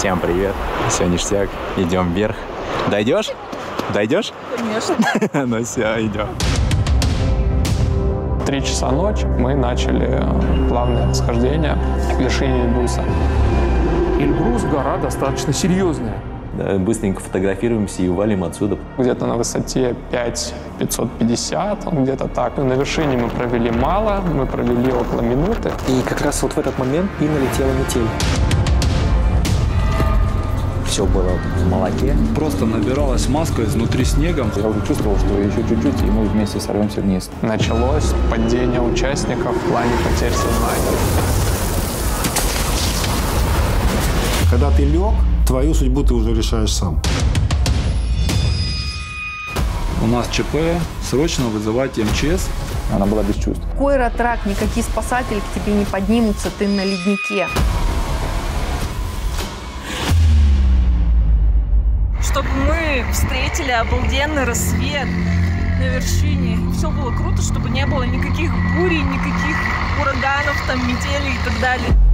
Всем привет, все ништяк, идем вверх. Дойдешь? Дойдешь? Конечно. Ну все, идем. 3 часа ночи мы начали плавное восхождение к вершине Эльбруса. Эльбрус гора достаточно серьезная. Быстренько фотографируемся и валим отсюда. Где-то на высоте 5550, где-то так. На вершине мы провели мало, мы провели около минуты. И как раз вот в этот момент и налетела метель. Все было в молоке. Просто набиралась маска изнутри снегом. Я уже чувствовал, что еще чуть-чуть, и мы вместе сорвемся вниз. Началось падение участников в плане потерь сознания. Когда ты лег, твою судьбу ты уже решаешь сам. У нас ЧП. Срочно вызывайте МЧС. Она была без чувств. Какой ратрак, никакие спасатели к тебе не поднимутся, ты на леднике. Чтобы мы встретили обалденный рассвет на вершине. Все было круто, чтобы не было никаких бурей, никаких ураганов, там, метелей и так далее.